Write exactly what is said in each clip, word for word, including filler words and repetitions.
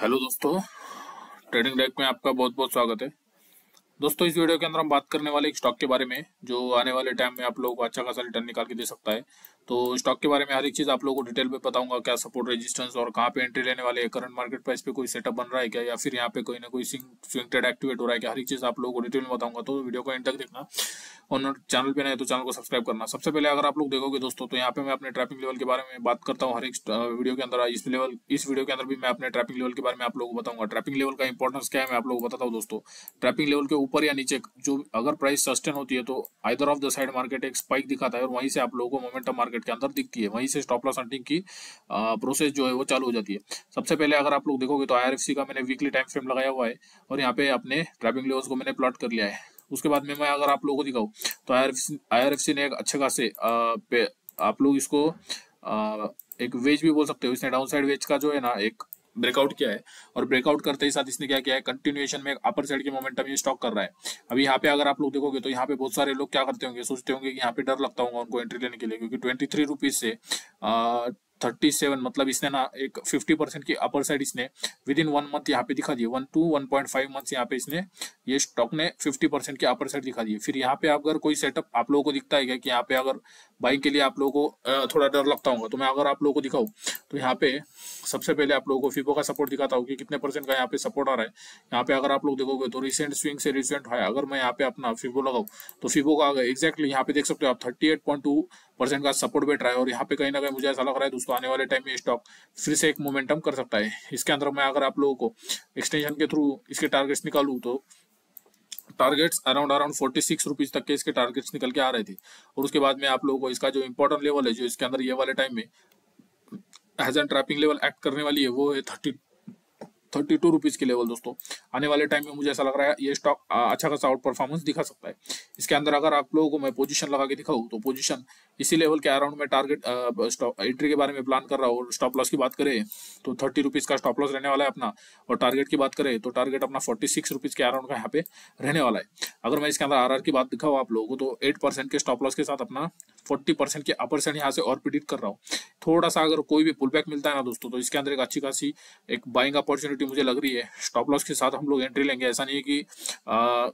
Hello दोस्तों, trading deck में आपका बहुत बहुत स्वागत है। दोस्तों, इस वीडियो के अंदर हम बात करने वाले एक स्टॉक के बारे में जो आने वाले टाइम में आप लोगों को अच्छा खासा रिटर्न निकाल के दे सकता है। तो स्टॉक के बारे में हर एक चीज़ आप लोगों को डिटेल में बताऊंगा, क्या सपोर्ट रेजिस्टेंस और कहाँ पे एंट्री लेने वाले हैं, करंट मार्केट प्राइस पे कोई सेटअप बन रहा है क्या, या फिर यहाँ पे कोई ना कोई स्विंग ट्रेड एक्टिवेट हो रहा है क्या, हर एक चीज़ आप लोगों को डिटेल में बताऊंगा। तो वीडियो को एंड तक देखना और चैनल पे नए तो चैनल को सब्सक्राइब करना। सबसे पहले अगर आप लोग देखोगे दोस्तों, तो यहाँ पे मैं अपने ट्रैपिंग लेवल के बारे में बात करता हूँ हर एक वीडियो के अंदर। इस लेवल इस वीडियो के अंदर भी मैं अपने ट्रैपिंग लेवल के बारे में आप लोगों को बताऊंगा। ट्रैपिंग लेवल का इंपॉर्टेंस क्या है मैं आप लोगों को बताता हूँ दोस्तों। ट्रैपिंग लेवल के ऊपर या नीचे जो अगर प्राइस सस्टेन होती है तो either of the side market एक स्पाइक दिखाता है और वहीं से आप लोगों को मोमेंटम मार्केट के अंदर दिखती है, वहीं से स्टॉप लॉस हंटिंग की प्रोसेस जो है वो चालू हो जाती है। सबसे पहले अगर आप लोग देखोगे तो आईआरएफसी का मैंने वीकली टाइम फ्रेम लगाया हुआ है और यहाँ पे अपने ट्रैपिंग लेवल्स को मैंने प्लॉट कर लिया है। उसके बाद में मैं अगर आप लोगों को दिखाऊं तो आईआरएफसी ने एक अच्छे खासे आप लोग इसको आ, एक वेज भी बोल सकते हो। इसने डाउनसाइड वेज का जो है ना एक ब्रेकआउट किया है और ब्रेकआउट करते ही साथ इसने क्या किया है, कंटिन्यूएशन में अपर साइड की मोमेंटम ये स्टॉक कर रहा है। अभी यहाँ पे अगर आप लोग देखोगे तो यहाँ पे बहुत सारे लोग क्या करते होंगे, सोचते होंगे कि यहाँ पे डर लगता होगा उनको एंट्री लेने के लिए, क्योंकि ट्वेंटी थ्री रुपीज से आ, थर्टी सेवन, मतलब इसने ना एक फिफ्टी परसेंट की अपर साइड इसने विद इन वन मंथ यहाँ पे दिखा दी। One two one point five month यहाँ पे इसने ये स्टॉक ने फिफ्टी परसेंट की अपर साइड दिखा दी। फिर यहाँ पे अगर कोई सेटअप आप लोगों को दिखता है क्या कि यहाँ पे अगर बाइंग के लिए आप लोगों को थोड़ा डर लगता होगा, तो मैं अगर आप लोगों को दिखाऊँ तो यहाँ पे सबसे पहले आप लोगों को फिबो का सपोर्ट दिखाता हूँ कि कितने परसेंट का यहाँ पे सपोर्ट आ रहा है। यहाँ पे अगर आप लोग देखोगे तो रिसेंट स्विंग से रिसेंट हाई, अगर मैं यहाँ पे अपना फिबो लगाऊँ तो फिबो का एक्जैक्टली यहाँ पे देख सकते हो आप thirty eight point two percent का सपोर्ट बैठ रहा है और यहाँ पे कहीं ना कहीं मुझे ऐसा लग रहा है दोस्तों आने वाले टाइम में स्टॉक फिर से एक मोमेंटम कर सकता है। इसके अंदर मैं अगर आप लोगों को एक्सटेंशन के थ्रू इसके टारगेट्स निकालूं तो targets around around forty six rupees तक के इसके टारगेट्स निकल के आ रहे थे। और उसके बाद में आप लोगों को इसका जो इम्पोर्टेंट लेवल है, जो इसके अंदर ये वाले टाइम में as an trapping level act करने वाली है, वो है थर्टी थर्टी टू रुपीज की लेवल। दोस्तों आने वाले टाइम में मुझे ऐसा लग रहा है ये स्टॉक अच्छा खासा आउट परफॉर्मेंस दिखा सकता है। इसके अंदर अगर आप लोगों को मैं पोजीशन लगा के दिखाऊं तो पोजीशन इसी लेवल के अराउंड में टारगेट एंट्री के बारे में प्लान कर रहा हूँ। स्टॉप लॉस की बात करें तो थर्टी रुपीज का स्टॉप लॉस रहने वाला है अपना, और टारगेट की बात करें तो टारगेट अपना फोर्टी सिक्स रुपीज के अराउंड का यहाँ पे रहने वाला है। अगर मैं इसके अंदर आर आर की बात दिखाऊँ आप लोगों को तो एट परसेंट के स्टॉप लॉस के साथ अपना फोर्टी परसेंट के अपर साइड यहाँ से और प्रेडिक्ट कर रहा हूँ। थोड़ा सा अगर कोई भी पुल बैक मिलता है ना दोस्तों, तो इसके अंदर एक अच्छी खासी एक बाइंग अपॉर्चुनिटी मुझे लग रही है। स्टॉप लॉस के साथ हम लोग एंट्री लेंगे। ऐसा नहीं है कि आ,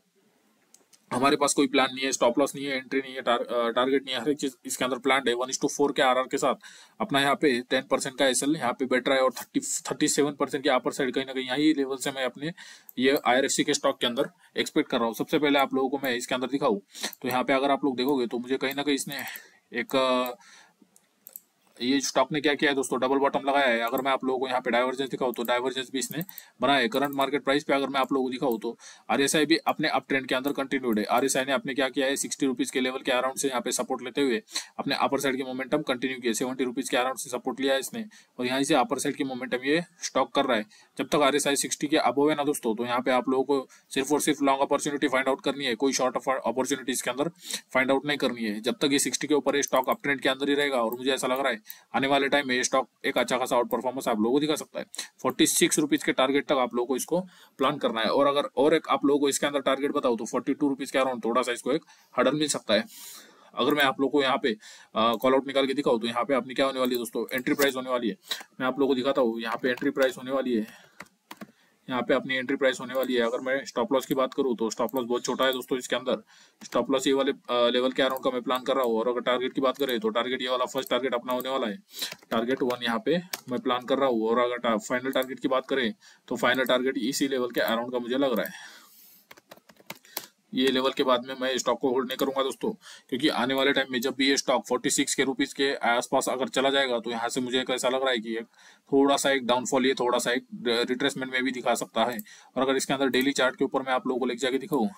हमारे पास कोई प्लान नहीं है, स्टॉप लॉस नहीं है, एंट्री नहीं है, टार, टारगेट नहीं है, हर एक चीज इसके अंदर प्लान है। वन इस टू फोर के आरआर के साथ अपना यहाँ पे टेन परसेंट का एसएल यहाँ पे बैठ रहा है और थर्टी थर्टी सेवन परसेंट की अपर साइड कहीं ना कहीं यही लेवल से मैं अपने ये आईआरएफसी के स्टॉक के अंदर एक्सपेक्ट कर रहा हूँ। सबसे पहले आप लोगों को मैं इसके अंदर दिखाऊँ तो यहाँ पे अगर आप लोग देखोगे तो मुझे कहीं ना कहीं इसने एक ये स्टॉक ने क्या किया है दोस्तों, डबल बॉटम लगाया है। अगर मैं आप लोगों को यहाँ पे डाइवर्जेंस दिखाऊँ तो डाइवर्जेंस भी इसने बनाया है। करंट मार्केट प्राइस पे अगर मैं आप लोगों को दिखाऊँ तो आरएसआई भी अपने अप ट्रेंड के अंदर कंटिन्यूड है। आरएसआई ने अपने क्या किया है, सिक्सटी रुपीज के लेवल के अराउंड से यहाँ पे सपोर्ट लेते हुए अपने अपर साइड की मोमेंटम कंटिन्यू किया। सेवेंटी रुपीज के अराउंड से सपोर्ट लिया है इसने और यहाँ से अपर साइड की मोमेंटम ये स्टॉक कर रहा है। जब तक आरएसआई सिक्सटी के अबव है ना दोस्तों, तो यहाँ पे आप लोगों को सिर्फ और सिर्फ लॉन्ग अपॉर्चुनिटी फाइंड आउट करनी है, कोई शॉर्ट अपॉर्चुनिटी इसके अंदर फाइंड आउट नहीं करनी है। जब तक ये सिक्सटी के ऊपर स्टॉक अप ट्रेंड के अंदर ही रहेगा और मुझे ऐसा लग रहा है आने वाले टाइम में स्टॉक एक अच्छा खासा आउट परफॉर्मेंस आप लोगों को दिखा सकता है। फोर्टी सिक्स रुपीज के टारगेट तक आप लोगों को इसको प्लान करना है। और अगर और एक आप लोगों को इसके अंदर टारगेट बताऊं तो फोर्टी टू रुपीज के अराउंड थोड़ा सा इसको एक हर्डल मिल सकता है। अगर मैं आप लोगों को यहाँ पे कॉल आउट निकाल के दिखाऊं तो यहाँ पे अपनी क्या होने वाली है दोस्तों, एंट्री प्राइस होने वाली है। मैं आप लोगों को दिखाता हूँ यहाँ पे एंट्री प्राइस होने वाली है, यहाँ पे अपनी एंट्री प्राइस होने वाली है। अगर मैं स्टॉप लॉस की बात करूँ तो स्टॉप लॉस बहुत छोटा है दोस्तों, इसके अंदर स्टॉप लॉस ये वाले लेवल के अराउंड का मैं प्लान कर रहा हूँ। और अगर टारगेट की बात करें तो टारगेट ये वाला फर्स्ट टारगेट अपना होने वाला है, टारगेट वन यहाँ पे मैं प्लान कर रहा हूँ। और अगर फाइनल टारगेट की बात करें तो फाइनल टारगेट इसी लेवल के अराउंड का मुझे लग रहा है। ये लेवल के बाद में मैं स्टॉक को होल्ड नहीं करूंगा दोस्तों, क्योंकि आने वाले टाइम में जब भी ये स्टॉक फोर्टी सिक्स के रुपीस के आसपास अगर चला जाएगा तो यहाँ से मुझे ऐसा लग रहा है कि एक थोड़ा सा एक डाउनफॉल, ये थोड़ा सा एक रिट्रेसमेंट में भी दिखा सकता है। और अगर इसके अंदर डेली चार्ट के ऊपर मैं आप लोगों को लेके जाके दिखाऊँ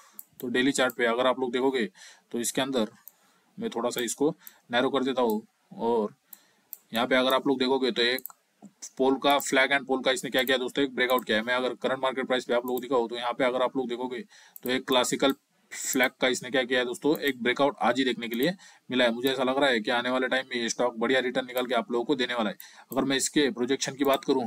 तो डेली चार्ट पे अगर आप लोग देखोगे तो इसके अंदर मैं थोड़ा सा इसको नैरो कर देता हूँ। और यहाँ पे अगर आप लोग देखोगे तो एक पोल का फ्लैग एंड पोल का इसने क्या किया दोस्तों, एक ब्रेकआउट किया है। मैं अगर करंट मार्केट प्राइस पे आप लोग दिखाऊँ तो यहाँ पे अगर आप लोग देखोगे तो एक क्लासिकल फ्लैग का इसने क्या किया है दोस्तों, एक ब्रेकआउट आज ही देखने के लिए मिला है। मुझे ऐसा लग रहा है कि आने वाले टाइम में ये स्टॉक बढ़िया रिटर्न निकाल के आप लोगों को देने वाला है। अगर मैं इसके प्रोजेक्शन की बात करूं,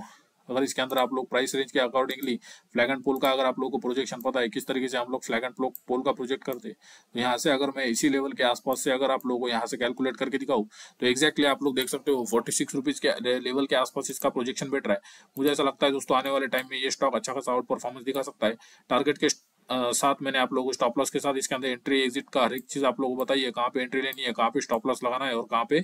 अगर इसके अंदर आप लोग प्राइस रेंज के अकॉर्डिंगली फ्लैग एंड पोल का अगर आप लोग को प्रोजेक्शन पता है किस तरीके से हम लोग फ्लैग एंड पोल का प्रोजेक्ट करते, तो यहाँ से अगर मैं इसी लेवल के आसपास से अगर आप लोगों को यहाँ से कैलकुलेट करके दिखाऊं तो एक्जैक्टली आप लोग देख सकते हो फोर्टी सिक्स रुपीज के लेवल के आसपास इसका प्रोजेक्शन बैठ रहा है। मुझे ऐसा लगता है दोस्तों आने वाले टाइम में ये स्टॉक अच्छा खासा आउट परफॉर्मेंस दिखा सकता है। टारगेट के Uh, साथ मैंने आप लोगों को स्टॉप लॉस के साथ इसके अंदर एंट्री एग्जिट का हर एक चीज आप लोगों को बताइए, कहाँ पे एंट्री लेनी है, कहाँ पे स्टॉप लॉस लगाना है और कहाँ पे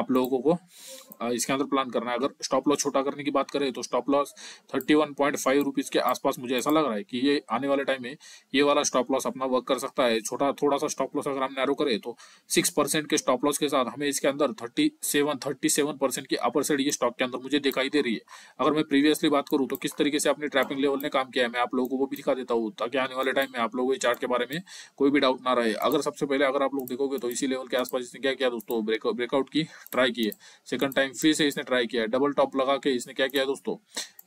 आप लोगों को uh, इसके अंदर प्लान करना है। अगर स्टॉप लॉस छोटा करने की बात करें तो stop loss thirty one point five rupees के आसपास मुझे ऐसा लग रहा है कि ये आने वाले टाइम में ये वाला स्टॉप लॉस अपना वर्क कर सकता है। छोटा थोड़ा सा स्टॉप लॉस अगर हम नैरो करें तो सिक्स परसेंट के स्टॉप लॉस के साथ हमें इसके अंदर thirty seven thirty seven percent की अपर साइड ये स्टॉक के अंदर मुझे दिखाई दे रही है। अगर मैं प्रीवियसली बात करूँ तो किस तरीके से अपने ट्रैपिंग लेवल ने काम किया है मैं आप लोगों को वो भी दिखा देता हूँ ताकि वाले टाइम में आप लोगों को चार्ट के बारे में कोई भी डाउट ना रहे। अगर सबसे पहले अगर आप लोग देखोगे तो इसी लेवल के आसपास इसने क्या किया दोस्तों, ब्रेक ब्रेकआउट की ट्राई की है। सेकंड टाइम फिर से इसने ट्राई किया है, डबल टॉप लगा के इसने क्या किया दोस्तों,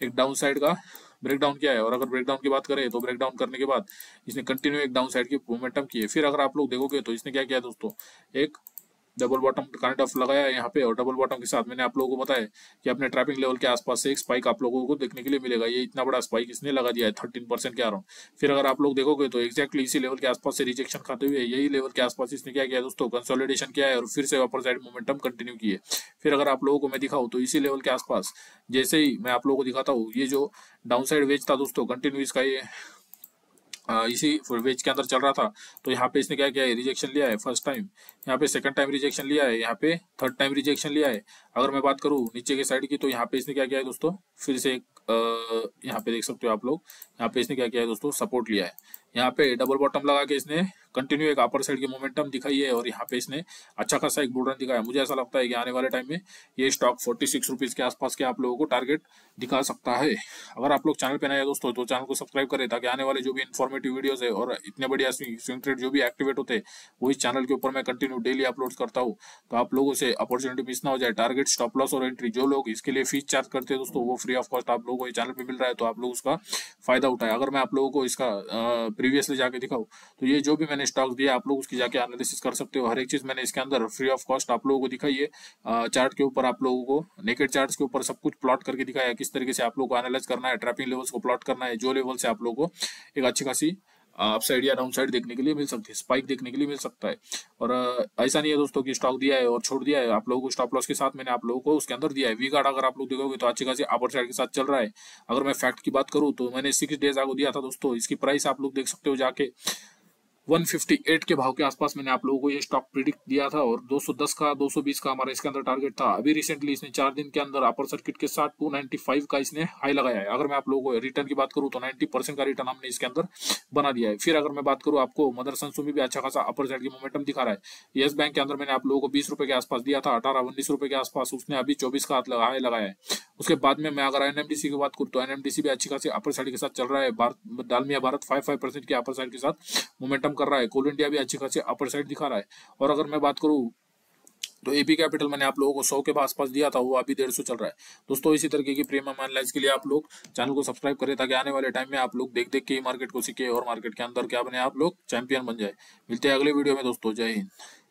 एक डाउन साइड का ब्रेकडाउन किया है। और अगर ब्रेकडाउन की बात करें तो ब्रेकडाउन करने के बाद इसने कंटिन्यू एक डाउन साइड की मोमेंटम की है। फिर अगर आप लोग देखोगे तो इसने क्या किया दोस्तों, एक डबल बॉटम काइंड ऑफ लगाया यहाँ पे और डबल बॉटम के साथ मैंने आप लोगों को बताया कि अपने ट्रैपिंग लेवल के आसपास से एक स्पाइक आप लोगों को देखने के लिए मिलेगा। ये इतना बड़ा स्पाइक इसने लगा दिया है थर्टीन परसेंट के अराउंड। फिर अगर आप लोग देखोगे तो एक्जैक्टली इसी लेवल के आसपास से रिजेक्शन खाते हुए यही लेवल के आसपास इसने क्या किया दोस्तों, कंसोलिडेशन किया है और फिर से अपर साइड मोमेंटम कंटिन्यू की है। फिर अगर आप लोगों को मैं दिखाऊँ तो इसी लेवल के आसपास जैसे ही मैं आप लोगों को दिखाता हूँ ये जो डाउन साइड वेज था दोस्तों कंटिन्यू इसका ये इसी वेज के अंदर चल रहा था। तो यहाँ पे इसने क्या किया है, रिजेक्शन लिया है फर्स्ट टाइम, यहाँ पे सेकंड टाइम रिजेक्शन लिया है, यहाँ पे थर्ड टाइम रिजेक्शन लिया है। अगर मैं बात करूँ नीचे के साइड की तो यहाँ पे इसने क्या किया है दोस्तों, फिर से एक यहाँ पे देख सकते हो आप लोग, यहाँ पे इसने क्या किया है दोस्तों, सपोर्ट लिया है। यहाँ पे डबल बॉटम लगा के इसने कंटिन्यू एक अपर साइड की मोमेंटम दिखाई है और यहाँ पे इसने अच्छा खासा एक बुल रन दिखाया। मुझे ऐसा लगता है कि आने वाले टाइम में ये स्टॉक फोर्टी सिक्स रुपीज के आसपास के आप लोगों को टारगेट दिखा सकता है। अगर आप लोग चैनल पे नए हैं दोस्तों तो चैनल को सब्सक्राइब करें ताकि आने वाले जो भी इन्फॉर्मेटिव वीडियोज है और इतने बढ़िया स्विंग ट्रेड जो भी एक्टिवेट होते हैं वो इस चैनल के ऊपर मैं कंटिन्यू डेली अपलोड करता हूँ। तो आप लोगों से अपॉर्चुनिटी मिस ना हो जाए। टारगेट, स्टॉप लॉस और एंट्री जो लोग इसके लिए फीस चार्ज करते हैं दोस्तों वो फ्री ऑफ कॉस्ट आप लोगों को इस चैनल पर मिल रहा है, तो आप लोग उसका फायदा उठाए। अगर मैं आप लोगों को इसका प्रीवियसली जाके दिखाऊँ तो ये जो भी मैंने स्टॉक्स दिया आप लोग उसकी जाके एनालिसिस कर सकते हो। हर एक चीज मैंने इसके अंदर फ्री ऑफ कॉस्ट आप लोगों को दिखाई है। चार्ट के ऊपर आप लोगों को नेकेड चार्ट्स के ऊपर सब कुछ प्लॉट करके दिखाया है, किस तरीके से आप लोगों को एनालाइज करना है, ट्रैपिंग लेवल्स को प्लॉट करना है, जो लेवल से आप लोगों को एक अच्छी खासी अपसाइड या डाउन साइड देखने के लिए मिल सकती है, स्पाइक देखने के लिए मिल सकता है। और ऐसा नहीं है दोस्तों कि स्टॉक दिया है और छोड़ दिया है, आप लोगों को स्टॉप लॉस के साथ मैंने आप लोगों को उसके अंदर दिया है। वी गार्ड अगर आप लोग देखोगे तो अच्छी खासी अपर साइड के साथ चल रहा है। अगर मैं फैक्ट की बात करूं तो मैंने सिक्स डेज आगे दिया था दोस्तों, इसकी प्राइस आप लोग देख सकते हो जाके एक सौ अट्ठावन के भाव के आसपास मैंने आप लोगों को ये स्टॉक प्रिडिक्ट दिया था और दो सौ दस का दो सौ बीस का हमारा इसके अंदर टारगेट था। अभी रिसेंटली इसने चार दिन के अंदर अपर सर्किट के साथ दो सौ पचानवे का इसने हाई लगाया है। अगर मैं आप लोगों को रिटर्न की बात करूं तो नब्बे परसेंट का रिटर्न हमने इसके अंदर बना दिया है। फिर अगर मैं बात करूं आपको मदर सनसू में भी अच्छा खासा अपर साइड की मोमेंटम दिखा रहा है। येस बैंक के अंदर मैंने आप लोगों को बीस रुपए के आसपास दिया था, अठारह उन्नीस रुपए के आसपास, उसने अभी चौबीस का हाई लगाया है। उसके बाद में मैं अगर एनएमडीसी की बात करूँ तो एनएमडीसी भी अच्छी खासी अपर साइड के साथ चल रहा है। Bharat Dalmia Bharat five five percent की अपर साइड के साथ मोमेंटम कर रहा है। कोल इंडिया भी अच्छी खासी अपर साइड दिखा रहा है। और अगर मैं बात करूँ तो एपी कैपिटल मैंने आप लोगों को सौ के आसपास दिया था, वो अभी डेढ़ सौ चल रहा है दोस्तों। इसी तरीके की प्रीमियम एनालिसिस के लिए आप लोग चैनल को सब्सक्राइब करें ताकि आने वाले टाइम में आप लोग देख देख के मार्केट को सीखे और मार्केट के अंदर क्या बने आप लोग चैंपियन बन जाए। मिलते हैं अगले वीडियो में दोस्तों, जय हिंद।